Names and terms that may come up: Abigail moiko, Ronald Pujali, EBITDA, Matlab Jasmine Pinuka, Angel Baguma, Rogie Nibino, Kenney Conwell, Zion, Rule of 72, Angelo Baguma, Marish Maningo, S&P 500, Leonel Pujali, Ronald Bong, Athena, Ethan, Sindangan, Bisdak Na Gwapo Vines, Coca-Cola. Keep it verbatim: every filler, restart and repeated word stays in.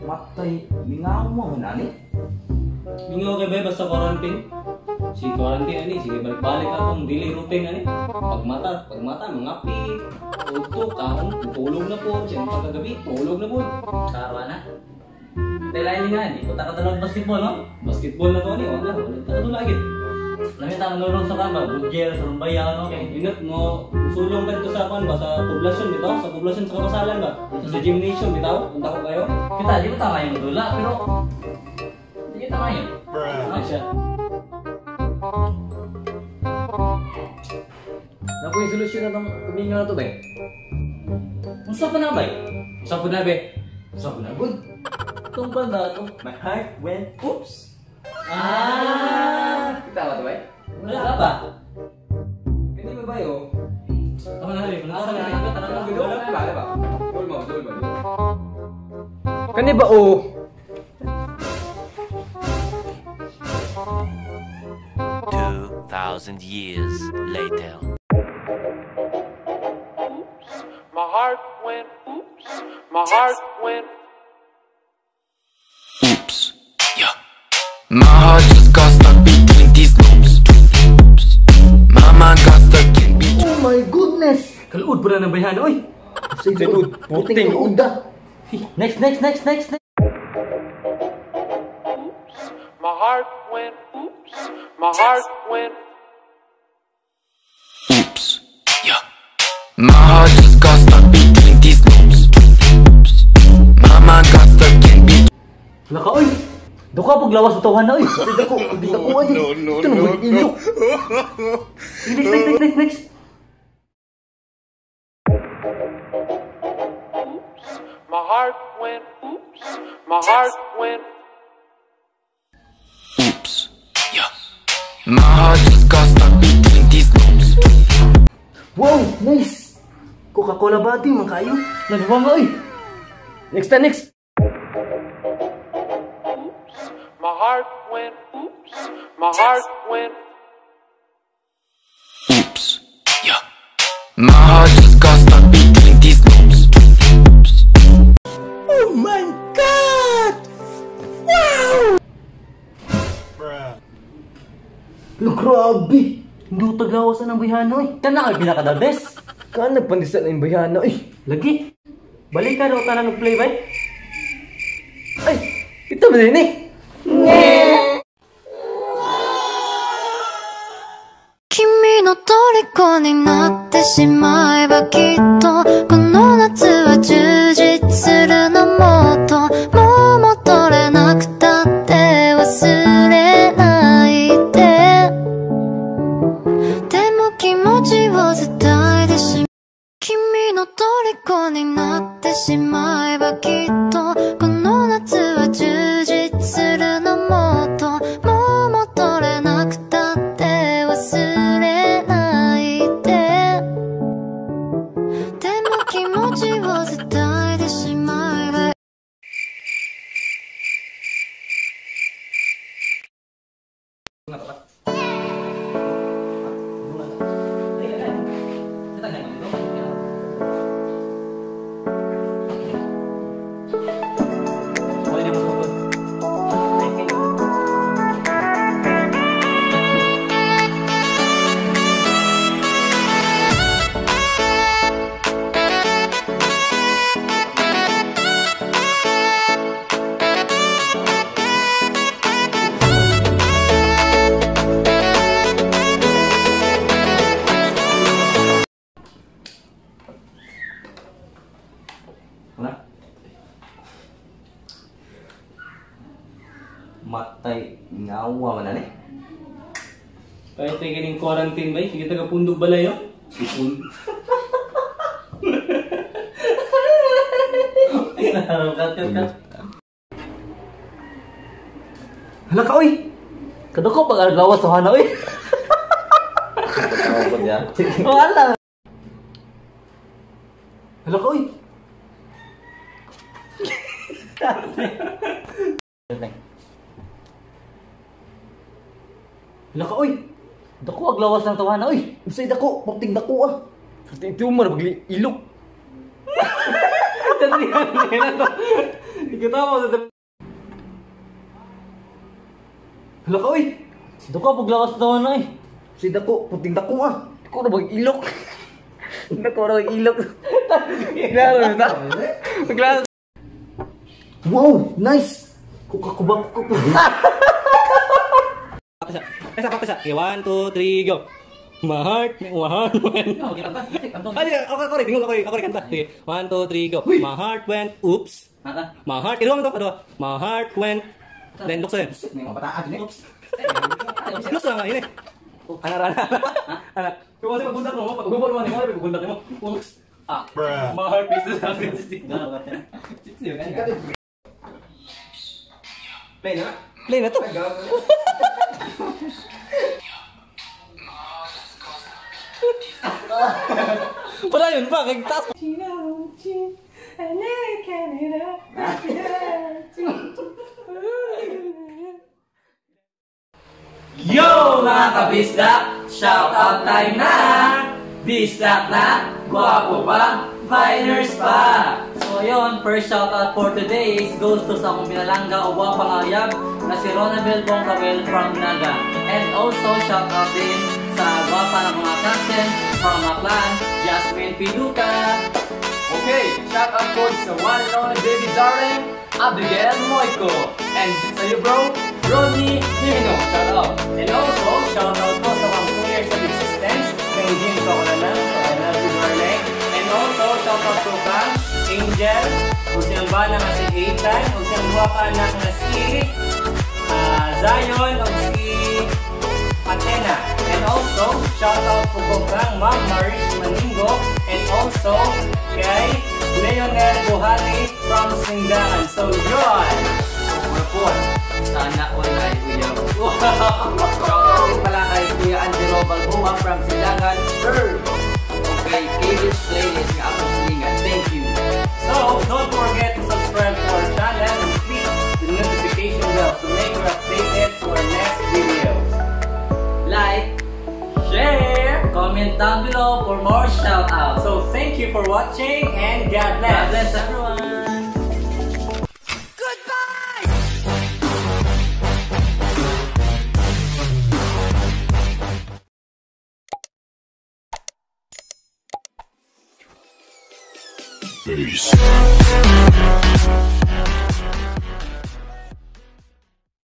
Matay, mingaw mo, nani? Mingaw kay bay, basta quarantine. Si quarantine ani, sige balik-balik akong daily routine ani. Pagmata, pagmata, mangapi. Uto, taong, tulog na po. Siyang pagkagabi, tulog na po. Tara na. Dahil nga, hindi ko takatulog basketball, no? Basketball na to ani, wala, wala takatulagin. Namin tayo nalulong sa kamba, budgel, sa rumbaya, ano? Okay, inat mo, sulong ka dito sa kwan ba? Sa poblasyon dito? Sa poblasyon sa kapasalan ba? Sa gymnasium dito? Punta ko kayo? Kita, di ko tama yung madula, pero... Hindi nyo tama yun. Ano siya? Naku yung solusyon na itong kuminyo na ito, bay? Masap na, bay? Masap na, bay? Masap na, good. Itong banda ito, my heart went, oops! Ah, kita apa tuh, Bay? Enggak apa. Ini Bay Bayo. Apa lagi? Penasaran lagi. Tanam video apa ada, Pak? Full mau, full mau. Kan ini Bao. two thousand years later. Oops, my heart went oops. My heart went oops. Yeah. My heart just got stuck between these loops. Mama got stuck in between. Oh my goodness! Kaluod pa na ng bayhan, oy! Kaluod, puting kaluod da! Next, next, next, next, next! Oops, my heart went, oops, my heart went. Oops, yeah. My heart just got stuck between these loops. Mama got stuck in between. Laka, oy! Dako ka paglawas sa tawahan na, eh! Dako, dako ka dyan! Ito na mo, ilo! Next, next, next, next! Oops, my heart went, oops, my heart went. Oops, yeah. My heart just got stuck between these loops. Wow, nice! Coca-Cola ba ito, mga kayo? Nagawang ka, eh! Next time, next! My heart went oops. My heart went oops. Yeah. My heart just got stuck between these loops. Oh my god! Wow! Bruh. Lo grabe. Hindi ko tagawasan ang bayhano eh. Kana ka pinaka the best. Ka nagpandisa na yung bayhano eh. Lagi. Balikan o tanan ng play ba? Ay! Ito ba din eh? Matay ngawa man ani. Kahit tayo ganing quarantine ba? Sige taga pundog balay o. Sipun. Kat kat kat. Hala ka oy. Kadako pag lawas sa hana oy. Wala. Hala ka oy. Hala ka, oy! Dako, aglawas ng tawana, oy! Usay dako, pagting dako, ah! Pagting tumor, pagli ilok! Tadrihan nila to! Ikatawa sa tabi. Hala ka, oy! Si Dako, paglakas naman na eh. Si Dako, puting Dako ah. Dako na mag-ilok. Dako na mag-ilok. Naroon na. Maglakas. Wow! Nice! Kukakubang kukakubang. Papasa. Papasa, papasa. Okay, one, two, three, go. My heart, my heart went. Okay, kanta. Ako ako rin, tingnan ko rin. Ako rin kanta. Okay, one, two, three, go. My heart went, oops. My heart, iluwang ito, kadawa. My heart went, then looks at it. May mga pataan din eh. Oops. Looks lang nga yun eh. Anak, anak, anak. Anak. Kung kasi pagbundak mo, pag-ubor mo, pagbundak mo. Oops. Ah, bruh. My heart is just having to stick down. Play na? Play na to. Wala yun pa, kagtas mo. Yo mga kabisdak! Shoutout time na! Bisdak na! Guwapo pa! Viners pa! So yun, first shoutout for today is goes to sa kuminalangga o guwapang ayab na si Ronald Bong from Naga. And also shoutout din sa guwapa ng mga captain from Matlab Jasmine Pinuka. Okay, shout out po sa one and only baby darling, Abigail Moiko. And sa iyo bro, Rogie Nibino. Shout out. And also, shout out po sa one years of existence, Angel Baguma, Ronald Pujali. And also, shout out po ka, Angel, Usyang Bala nga si Ethan, Usyang Guwapa na nga si uh, Zion, o si Athena. And also, shout out po po kang Ma'am Marish Maningo and also kay Leonel Pujali from Sindangan. So, yun! Report, sana online kuya. Shout out din pala kay Kuya Angelo Baguma from Sindangan. Sure! Okay, favorite playlist nga ako silingan. Thank you! So, don't forget to subscribe to our channel and click the notification bell to make you updated to our next videos. Like, share, comment down below for more shout outs. So thank you for watching and God bless. God bless everyone. Goodbye. Peace.